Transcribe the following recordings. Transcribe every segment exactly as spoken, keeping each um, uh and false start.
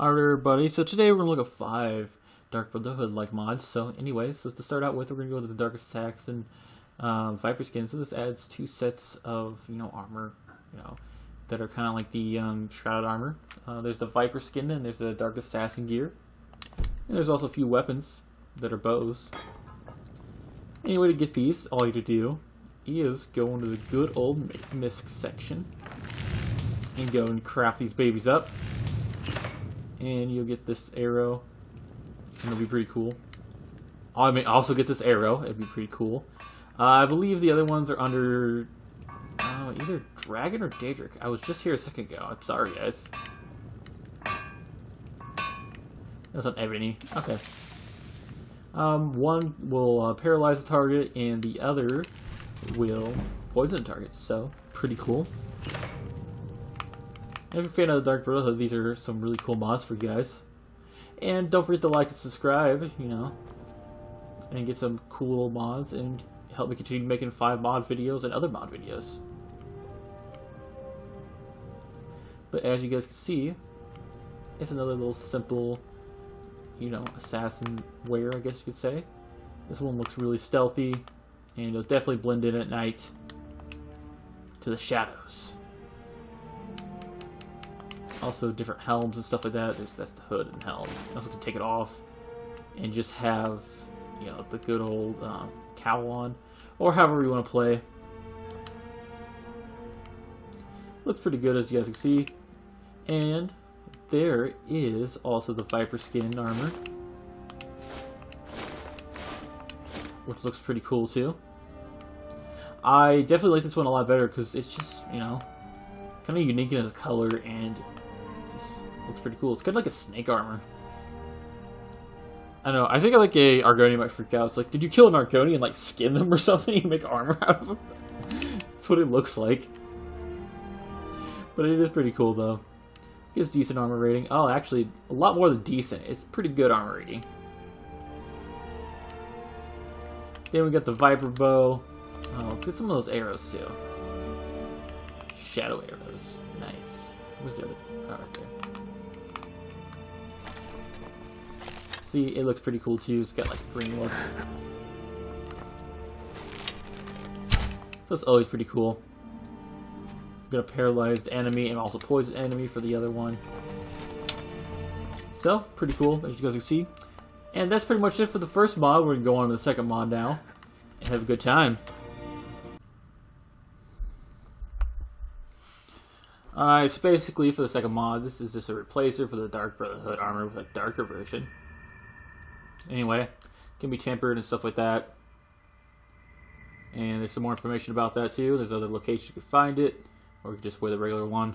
Alright everybody, so today we're going to look at five Dark Brotherhood like mods. So anyways, so to start out with, we're going to go to the Dark Assassin um, Viper Skin. So this adds two sets of, you know, armor, you know, that are kind of like the um, Shrouded Armor. Uh, there's the Viper Skin and there's the Dark Assassin gear. And there's also a few weapons that are bows. Any way to get these, all you have to do is go into the good old misc section and go and craft these babies up. And you'll get this arrow, and it'll be pretty cool. I may also get this arrow, it'd be pretty cool. Uh, I believe the other ones are under uh, either Dragon or Daedric. I was just here a second ago. I'm sorry, guys. That was on Ebony. Okay. Um, one will uh, paralyze the target, and the other will poison targets. So, pretty cool. If you're a fan of the Dark Brotherhood, these are some really cool mods for you guys. And don't forget to like and subscribe, you know, and get some cool mods and help me continue making five mod videos and other mod videos. But as you guys can see, it's another little simple, you know, assassin wear, I guess you could say. This one looks really stealthy, and it'll definitely blend in at night to the shadows. Also, different helms and stuff like that. There's, that's the hood and helm. You also can take it off and just have, you know, the good old um, cowl on, or however you want to play. Looks pretty good, as you guys can see. And there is also the Viper Skin armor, which looks pretty cool too. I definitely like this one a lot better because it's just, you know, kind of unique in its color, and looks pretty cool. It's kind of like a snake armor. I don't know. I think I like a Argonian might freak out. It's like, did you kill an Argonian and like skin them or something and make armor out of them? That's what it looks like. But it is pretty cool though. It gives decent armor rating. Oh, actually, a lot more than decent. It's pretty good armor rating. Then we got the Viper bow. Oh, let's get some of those arrows too. Shadow arrows. Nice. Where's the other? Oh, right there. See, it looks pretty cool too. It's got like a green look. So it's always pretty cool. I'm gonna paralyze the enemy and also poison enemy for the other one. So, pretty cool, as you guys can see. And that's pretty much it for the first mod. We're gonna go on to the second mod now and have a good time. Alright, so basically for the second mod, this is just a replacer for the Dark Brotherhood armor with a darker version. Anyway, can be tampered and stuff like that. And there's some more information about that too. There's other locations you can find it, or you can just wear the regular one.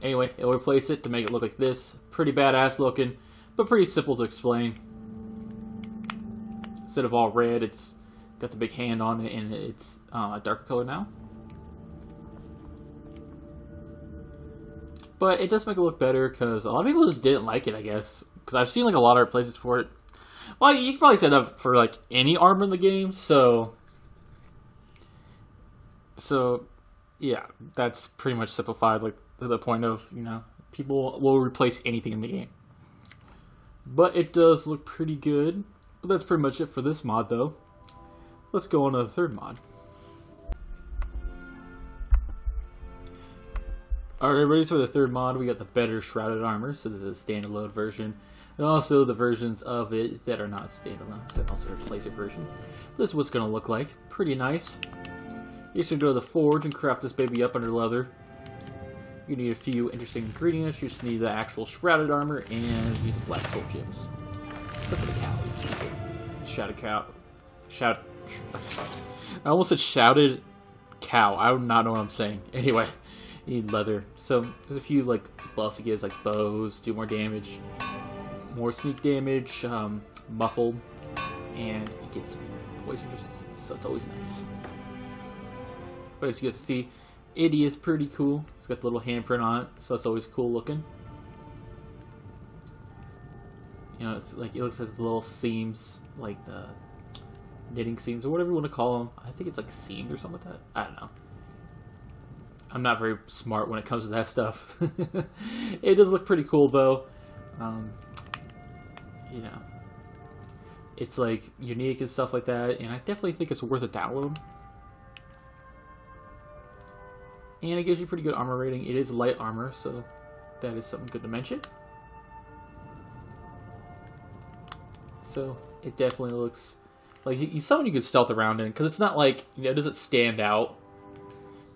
Anyway, it'll replace it to make it look like this. Pretty badass looking, but pretty simple to explain. Instead of all red, it's got the big hand on it, and it's uh, a darker color now. But it does make it look better, because a lot of people just didn't like it, I guess. Because I've seen like a lot of replacements for it. Well, you can probably say that for like any armor in the game, so... So, yeah, that's pretty much simplified, like, to the point of, you know, people will replace anything in the game. But it does look pretty good. But that's pretty much it for this mod, though. Let's go on to the third mod. Alright everybody, so for the third mod we got the Better Shrouded Armor. So this is a standalone version, and also the versions of it that are not standalone, so also a replacer version. This is what's going to look like. Pretty nice. You should go to the forge and craft this baby up under leather. You need a few interesting ingredients. You just need the actual Shrouded Armor and these black soul gems. Except for the cow. Shrouded cow. Shout. I almost said shouted cow. I do not know what I'm saying. Anyway. You need leather. So there's a few like buffs it gives, like bows, do more damage, more sneak damage, um, muffled, and it gets poison resistance, so it's always nice. But as you guys see, it is pretty cool. It's got the little handprint on it, so it's always cool looking. You know, it's like it looks like the little seams, like the knitting seams or whatever you want to call them. I think it's like seamed or something like that. I don't know. I'm not very smart when it comes to that stuff. It does look pretty cool though. Um, you know, it's like unique and stuff like that, and I definitely think it's worth a download. And it gives you pretty good armor rating. It is light armor, so that is something good to mention. So it definitely looks like you something you could stealth around in, because it's not like, you know, it doesn't stand out.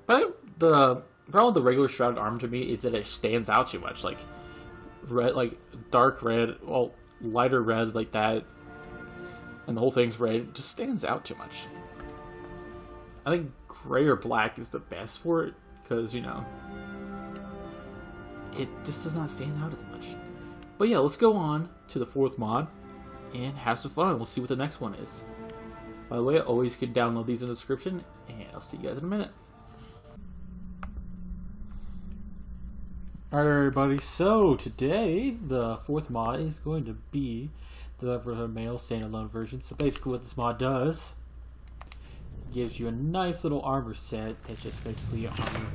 But the problem with the regular Shrouded Armor to me is that it stands out too much. Like red, like dark red, well, lighter red like that, and the whole thing's red. It just stands out too much. I think gray or black is the best for it, because, you know, it just does not stand out as much. But yeah, let's go on to the fourth mod and have some fun. We'll see what the next one is. By the way, I always can download these in the description, and I'll see you guys in a minute. Alright everybody, so today the fourth mod is going to be the Dark Brotherhood male standalone version. So basically what this mod does, gives you a nice little armor set that's just basically armor,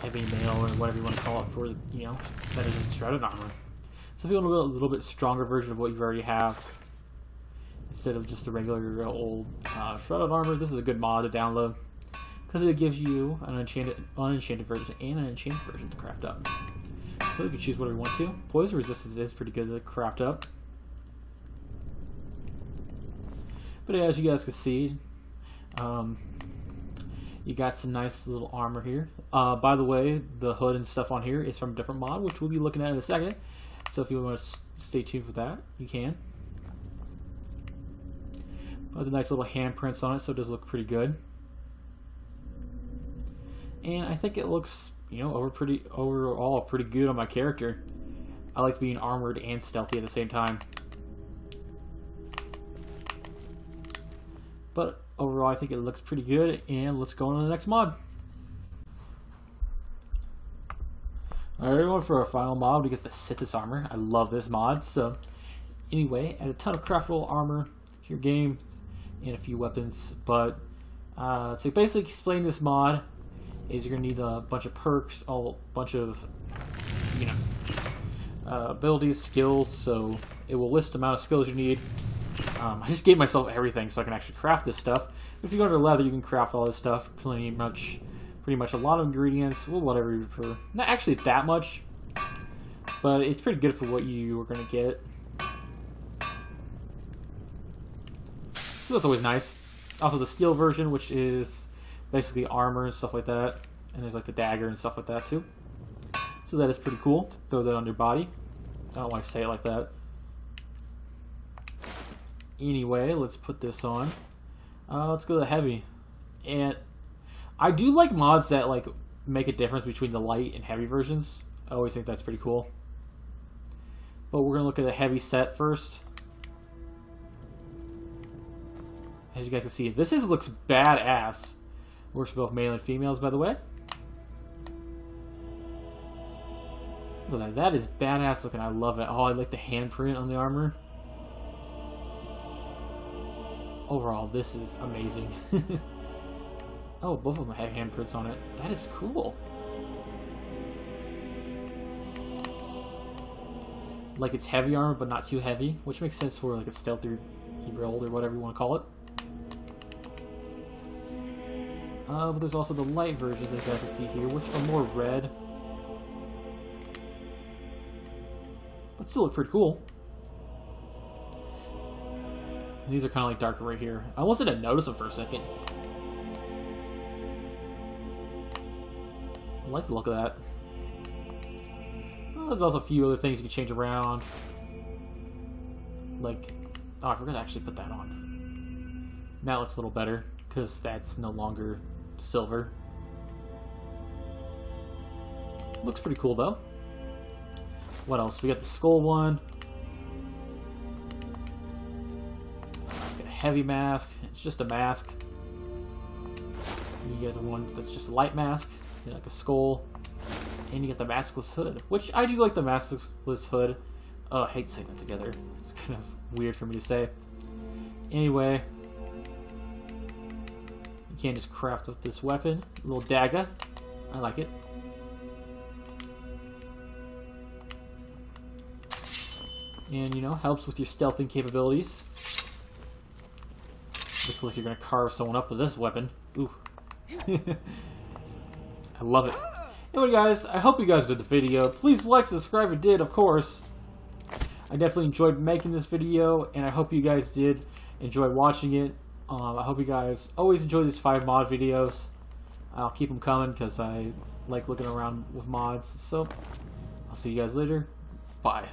heavy mail, or whatever you want to call it, for, you know, better than shredded armor. So if you want a little bit stronger version of what you already have, instead of just the regular old uh, shredded armor, this is a good mod to download, because it gives you an enchanted, unenchanted version and an enchanted version to craft up. So you can choose whatever you want to. Poison resistance is pretty good to craft up. But as you guys can see, um, you got some nice little armor here. Uh, by the way, the hood and stuff on here is from a different mod, which we'll be looking at in a second. So if you want to stay tuned for that, you can. But the nice little handprints on it, so it does look pretty good. And I think it looks, you know, over pretty overall pretty good on my character. I like being armored and stealthy at the same time. But overall, I think it looks pretty good. And let's go on to the next mod. All right, everyone, for our final mod, we get the Sithis armor. I love this mod. So anyway, add a ton of craftable armor to your game and a few weapons. But uh, to basically explain this mod, is you're gonna need a bunch of perks, a bunch of, you know, uh, abilities, skills. So it will list the amount of skills you need. Um, I just gave myself everything so I can actually craft this stuff. But if you go to leather, you can craft all this stuff. Pretty much, pretty much a lot of ingredients. Well, whatever you prefer. Not actually that much, but it's pretty good for what you are gonna get. So that's always nice. Also the steel version, which is basically armor and stuff like that, and there's like the dagger and stuff like that too, so that is pretty cool to throw that on your body. I don't want to say it like that. Anyway, let's put this on. Uh, let's go to the heavy. And I do like mods that like make a difference between the light and heavy versions. I always think that's pretty cool. But we're gonna look at the heavy set first. As you guys can see, this is looks badass. Works for both male and females, by the way. Look at that. That is badass looking. I love it. Oh, I like the handprint on the armor. Overall, this is amazing. Oh, both of them have handprints on it. That is cool. Like, it's heavy armor, but not too heavy, which makes sense for, like, a stealthy build or whatever you want to call it. Uh, but there's also the light versions, as you guys can see here, which are more red. But still look pretty cool. And these are kind of like darker right here. I almost didn't notice them for a second. I like the look of that. Well, there's also a few other things you can change around. Like, oh, I forgot to actually put that on. Now it looks a little better, because that's no longer silver. Looks pretty cool though. What else? We got the skull one. Got a heavy mask. It's just a mask. You get the one that's just a light mask, you know, like a skull. And you get the maskless hood, which I do like the maskless hood. Oh, I hate saying that together. It's kind of weird for me to say. Anyway. You can't just craft with this weapon. A little dagger. I like it. And, you know, helps with your stealthing capabilities. Looks like you're going to carve someone up with this weapon. Ooh. I love it. Anyway, guys, I hope you guys did the video. Please like, subscribe if you did, of course. I definitely enjoyed making this video, and I hope you guys did enjoy watching it. Um, I hope you guys always enjoy these five mod videos. I'll keep them coming because I like looking around with mods. So, I'll see you guys later. Bye.